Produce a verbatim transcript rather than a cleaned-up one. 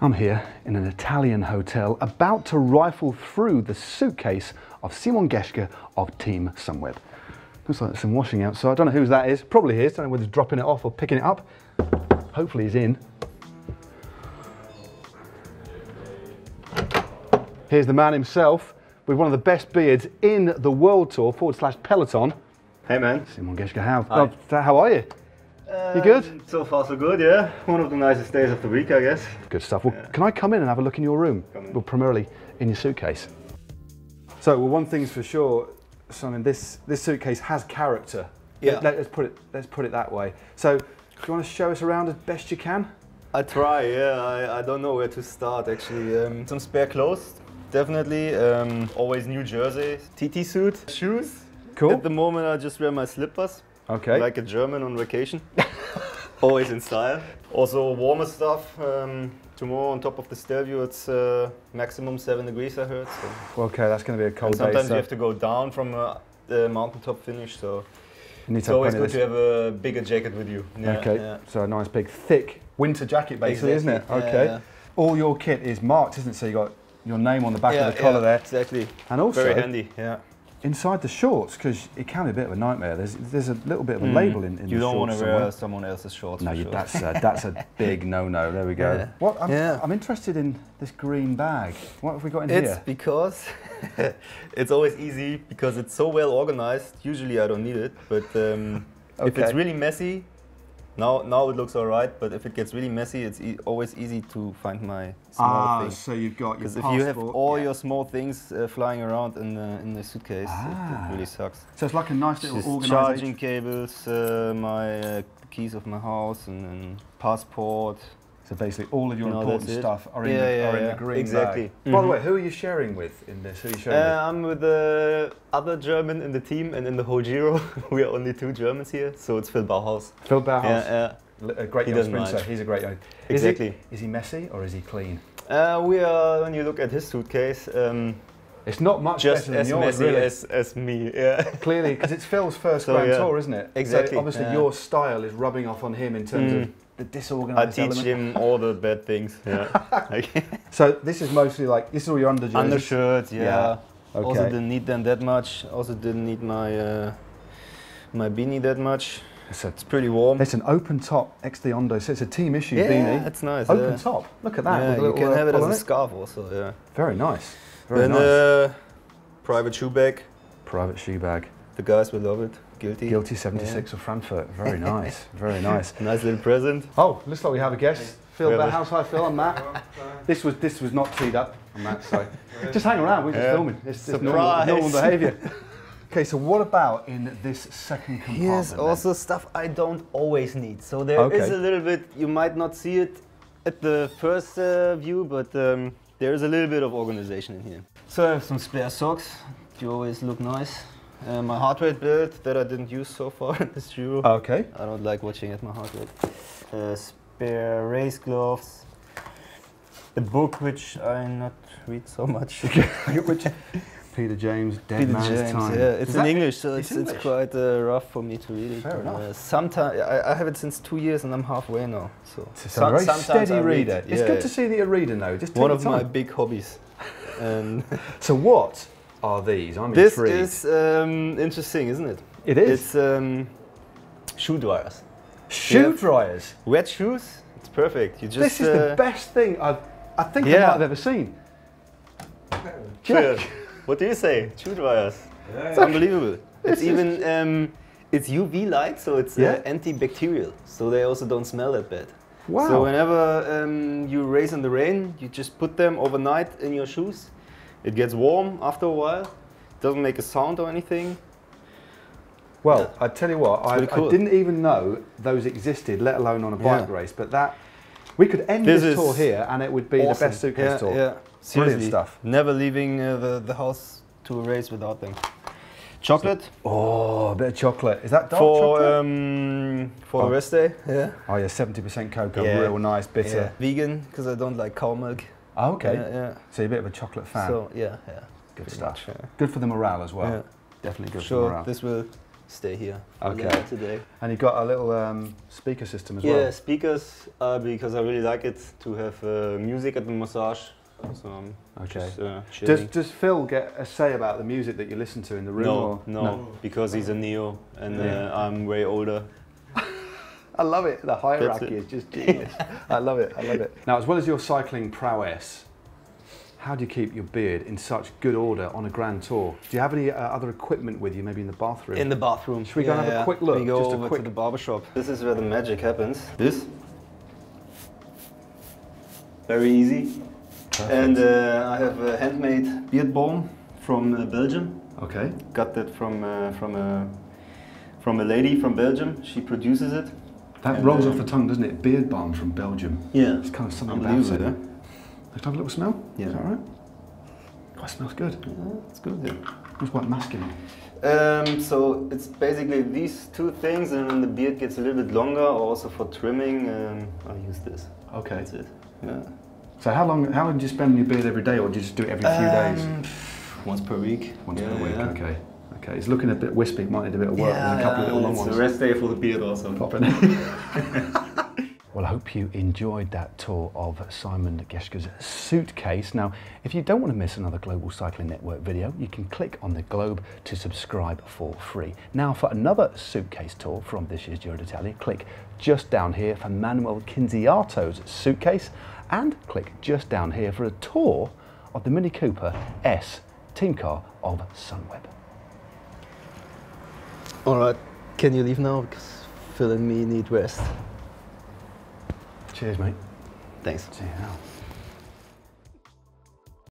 I'm here in an Italian hotel about to rifle through the suitcase of Simon Geschke of Team Sunweb. Looks like there's some washing outside. I don't know whose that is. Probably his. Don't know whether he's dropping it off or picking it up. Hopefully he's in. Here's the man himself with one of the best beards in the World Tour, forward slash Peloton. Hey man. Simon Geschke, how, oh, how are you? Um, you good? So far so good, yeah. One of the nicest days of the week, I guess. Good stuff. Well, yeah. Can I come in and have a look in your room? Come in. Well, primarily in your suitcase. So, well, one thing's for sure, Simon, this, this suitcase has character. Yeah. Let, let's, put it, let's put it that way. So, do you want to show us around as best you can? I try, yeah. I, I don't know where to start, actually. Um, some spare clothes, definitely. Um, always new jerseys. T T suit. Shoes. Cool. At the moment, I just wear my slippers. Okay. Like a German on vacation. Always in style. Also warmer stuff. Um, tomorrow on top of the Stelvio it's uh, maximum seven degrees I heard. So. Well, okay, that's going to be a cold and sometimes day. Sometimes you so. have to go down from a, a mountaintop finish, so it's always good to have a bigger jacket with you. Yeah, okay, yeah. So a nice big thick winter jacket basically, exactly. Isn't it? Okay. Yeah, yeah. All your kit is marked, isn't it? So you got your name on the back yeah, of the collar yeah, there. Exactly. And also very handy. Yeah. Inside the shorts, because it can be a bit of a nightmare. There's there's a little bit of a mm. label in, in the shorts. You don't want to wear somewhere. someone else's shorts. No, you, sure. that's a, that's a big no-no. There we go. Yeah. What I'm, yeah. I'm interested in this green bag. What have we got in it's here? It's because it's always easy because it's so well organized. Usually I don't need it, but um, okay. if it's really messy, now now it looks all right. But if it gets really messy, it's e always easy to find my small ah, things. So you've got your passport. Because if you have all yeah. your small things uh, flying around in the in the suitcase, ah. it, it really sucks. So it's like a nice little organization. Charging cables, uh, my uh, keys of my house, and, and passport. So basically, all of your no, important stuff are in, yeah, the, yeah, are in yeah. the green exactly. bag. Mm-hmm. By the way, who are you sharing with in this? Who are you sharing uh, with? I'm with the other German in the team, and in the whole Giro, we are only two Germans here, so it's Phil Bauhaus. Phil Bauhaus, yeah, yeah. a great he young sprinter. Mind. He's a great young. Exactly. Is he, is he messy or is he clean? Uh, we are. When you look at his suitcase, um, it's not much just better than as yours, messy really. as as me. Yeah. Clearly, because it's Phil's first so, Grand yeah. Tour, isn't it? Exactly. So obviously, yeah. your style is rubbing off on him in terms mm. of. The disorganized I teach element. him all the bad things. Yeah. So this is mostly like this is all your undershirts. Undershirts, yeah. yeah. Okay. Also didn't need them that much. Also didn't need my uh, my beanie that much. It's, a, it's pretty warm. It's an open top X D Ondo, so it's a team issue yeah, beanie. Yeah, it's nice. Open yeah. top. Look at that. Yeah, you can have it as a scarf also. Yeah. Very nice. Very then nice. Uh, private shoe bag. Private shoe bag. The guys will love it. Guilty. Guilty seventy-six yeah. of Frankfurt. Very nice. Very nice. Nice little present. Oh, looks like we have a guest. Hey. Phil Bauhaus. Hi Phil, I'm Matt. this was this was not teed up. I'm Matt, sorry. Just hang around, we're just yeah. filming. It's just normal, normal behaviour. Okay, so what about in this second compartment? Here's also then? stuff I don't always need. So there okay. is a little bit, you might not see it at the first uh, view, but um, there is a little bit of organisation in here. So I have some spare socks. You always look nice. Uh, my heart rate build that I didn't use so far in this Giro. Okay. I don't like watching at my heart rate. Uh, spare race gloves. The book which I not read so much. which Peter James, Dead Peter Man's James, Time. Yeah, it's in English, so it's, it's English. quite uh, rough for me to read it. Fair enough. Uh, sometimes I, I have it since two years, and I'm halfway now. So, so some, very sometimes steady I read reader. It. Yeah, it's good yeah. to see that you're a reader now. Just one of time. my big hobbies. um, so what? Are these? I'm this intrigued. This is um, interesting, isn't it? It is. It's um, shoe dryers. Shoe dryers? Wet shoes? It's perfect. You just. This is uh, the best thing I've, I think yeah. I might have ever seen. Cheers. What do you say? Shoe dryers. Yeah, it's yeah. unbelievable. It's even um, it's U V light, so it's yeah. uh, antibacterial, so they also don't smell that bad. Wow. So whenever um, you race in the rain, you just put them overnight in your shoes. It gets warm after a while, doesn't make a sound or anything. Well, yeah. I tell you what, I, cool. I didn't even know those existed, let alone on a bike yeah. race, but that, we could end this, this tour here and it would be awesome. the best suitcase yeah, tour. Yeah. Seriously, brilliant stuff. Never leaving uh, the, the house to a race without them. Chocolate. So, oh, a bit of chocolate. Is that dark for, chocolate? Um, for oh. the rest day, yeah. Oh yeah, seventy percent cocoa, yeah. real nice, bitter. Yeah. Vegan, because I don't like cow milk. Oh, okay. Yeah, yeah. So you're a bit of a chocolate fan. So yeah, yeah. Good stuff. Much, yeah. Good for the morale as well. Yeah. Definitely good sure, for the morale. This will stay here. Okay. Today. And you've got a little um, speaker system as yeah, well. Yeah, speakers, uh, because I really like it to have uh, music at the massage. So I'm okay. Just, uh, does Does Phil get a say about the music that you listen to in the room? No, or? No, no, because he's a neo and yeah. uh, I'm way older. I love it. The hierarchy is just genius. I love it. I love it. Now, as well as your cycling prowess, how do you keep your beard in such good order on a grand tour? Do you have any uh, other equipment with you, maybe in the bathroom? In the bathroom. Should we yeah, go and have yeah. a quick look? We go just over a quick... to the barbershop. This is where the magic happens. This. Very easy. Perfect. And uh, I have a handmade beard balm from uh, Belgium. Okay. Got that from uh, from a from a lady from Belgium. She produces it. That and rolls um, off the tongue, doesn't it? Beard balm from Belgium. Yeah. It's kind of something about it. Huh? Let's have a little smell. Yeah. Is that all right? Oh, it smells good. Yeah, it's good. Yeah. It's quite masculine. Um, so it's basically these two things, and when the beard gets a little bit longer, or also for trimming, um, I use this. Okay. That's it. Yeah. So how long how long do you spend on your beard every day, or do you just do it every few um, days? Once per week. Once yeah, per week, yeah. okay. Okay, it's looking a bit wispy, might need a bit of work, yeah, and a couple yeah, of little long ones. It's a rest day for the beard also. Pop it. Well, I hope you enjoyed that tour of Simon Geschke's suitcase. Now, if you don't want to miss another Global Cycling Network video, you can click on the globe to subscribe for free. Now, for another suitcase tour from this year's Giro d'Italia, click just down here for Manuel Cinziato's suitcase, and click just down here for a tour of the Mini Cooper S team car of Sunweb. All right, can you leave now? Because Phil and me need rest. Cheers, mate. Thanks. Cheers.